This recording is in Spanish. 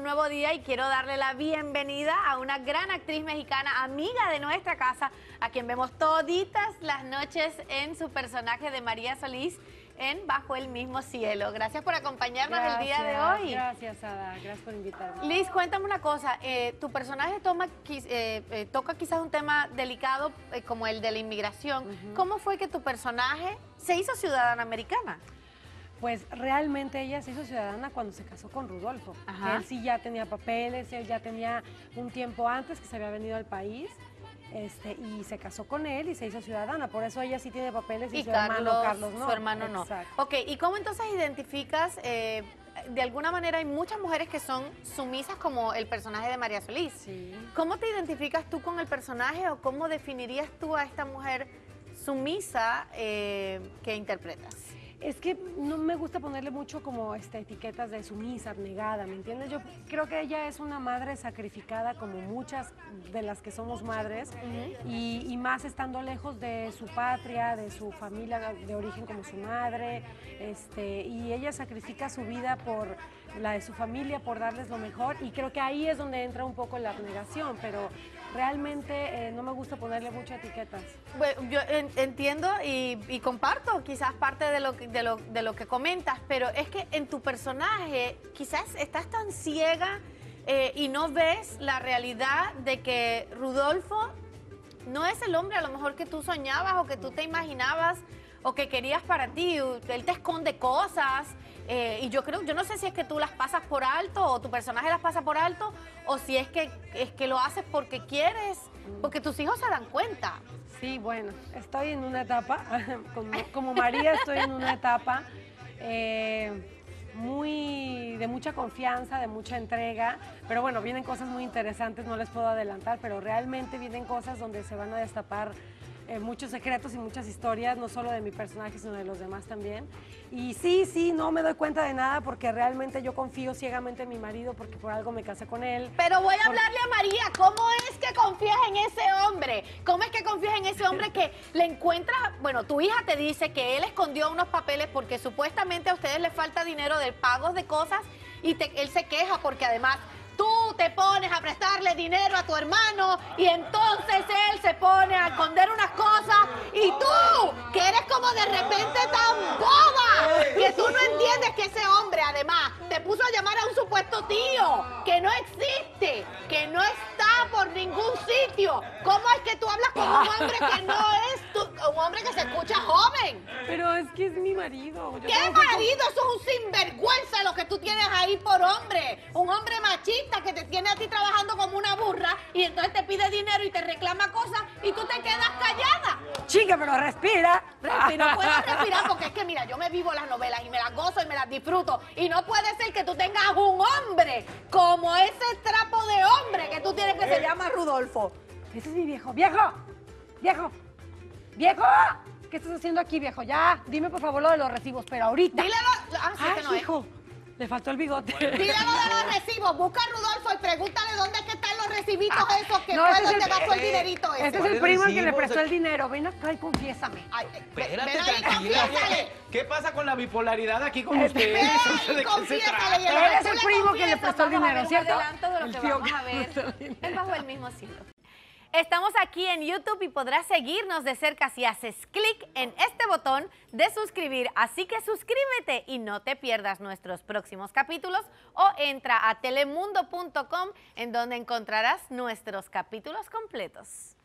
un nuevo día y quiero darle la bienvenida a una gran actriz mexicana, amiga de nuestra casa, a quien vemos toditas las noches en su personaje de María Solís en Bajo el Mismo Cielo. Gracias por acompañarnos el día de hoy. Gracias, Ada. Gracias por invitarme. Liz, cuéntame una cosa. Tu personaje toca quizás un tema delicado como el de la inmigración. ¿Cómo fue que tu personaje se hizo ciudadana americana? Pues realmente ella se hizo ciudadana cuando se casó con Rodolfo. Él sí ya tenía papeles, él ya tenía un tiempo antes que se había venido al país. Y se casó con él y se hizo ciudadana, por eso ella sí tiene papeles y su hermano Carlos no. Su hermano no. Exacto. Ok, ¿y cómo entonces identificas, de alguna manera hay muchas mujeres que son sumisas como el personaje de María Solís? Sí. ¿Cómo te identificas tú con el personaje o cómo definirías tú a esta mujer sumisa que interpretas? Es que no me gusta ponerle mucho como etiquetas de sumisa, abnegada, ¿me entiendes? Yo creo que ella es una madre sacrificada como muchas de las que somos madres y más estando lejos de su patria, de su familia de origen como su madre, y ella sacrifica su vida por la de su familia, por darles lo mejor, y creo que ahí es donde entra un poco la abnegación, pero realmente no me gusta ponerle muchas etiquetas. Bueno, yo entiendo y comparto quizás parte de lo que de lo que comentas, pero es que en tu personaje quizás estás tan ciega y no ves la realidad de que Rodolfo no es el hombre a lo mejor que tú soñabas o que tú te imaginabas o que querías para ti. Él te esconde cosas y yo no sé si es que tú las pasas por alto o tu personaje las pasa por alto o si es que lo haces porque quieres, porque tus hijos se dan cuenta. Sí, bueno, estoy en una etapa, como María estoy en una etapa de mucha confianza, de mucha entrega, pero bueno, vienen cosas muy interesantes, no les puedo adelantar, pero realmente vienen cosas donde se van a destapar muchos secretos y muchas historias, no solo de mi personaje, sino de los demás también. Y sí, no me doy cuenta de nada porque realmente yo confío ciegamente en mi marido porque por algo me casé con él. Pero voy a hablarle a María, ¿cómo es que confías en ese hombre? ¿Cómo es que confías en ese hombre que le encuentras? Bueno, tu hija te dice que él escondió unos papeles porque supuestamente a ustedes les falta dinero de pagos de cosas y él se queja porque además tú te pones a prestarle dinero a tu hermano y entonces él se pone a esconder unas cosas y tú, que eres como de repente tan boba, que tú no entiendes que ese hombre además te puso a llamar a un supuesto tío que no existe, que no está por ningún sitio. ¿Cómo es que tú hablas con un hombre que no es un hombre que se escucha joven? Pero es que es mi marido. ¿Qué marido? Eso es un sinvergüenza lo que tú tienes ahí por hombre. Un hombre machista que te tiene a ti trabajando como una burra y entonces te pide dinero y te reclama cosas y tú te quedas callada. Chica, pero respira. No puedo respirar porque es que mira, yo me vivo las novelas y me las gozo y me las disfruto y no puede ser que tú tengas un hombre como ese trapo de hombre que tú tienes que se llama Rodolfo. Ese es mi viejo. ¡Viejo! ¡Viejo! ¡Viejo! ¿Qué estás haciendo aquí, viejo? Ya, dime por favor lo de los recibos, pero ahorita. Dile lo... hijo, le faltó el bigote. Bueno. Dile lo de los recibos, busca a Rodolfo y pregúntale dónde es que están los recibitos esos, que no, fue donde gastó el dinerito ese. Este es el primo que le prestó el dinero, ven acá y confiésame. Espérate, tranquila. ¿Qué pasa con la bipolaridad aquí con ustedes? Ven y confiésale. Eres el primo que le prestó el dinero, ¿cierto? Adelanto de lo que vamos a ver, es Bajo el Mismo Cielo. Estamos aquí en YouTube y podrás seguirnos de cerca si haces clic en este botón de suscribir. Así que suscríbete y no te pierdas nuestros próximos capítulos o entra a telemundo.com en donde encontrarás nuestros capítulos completos.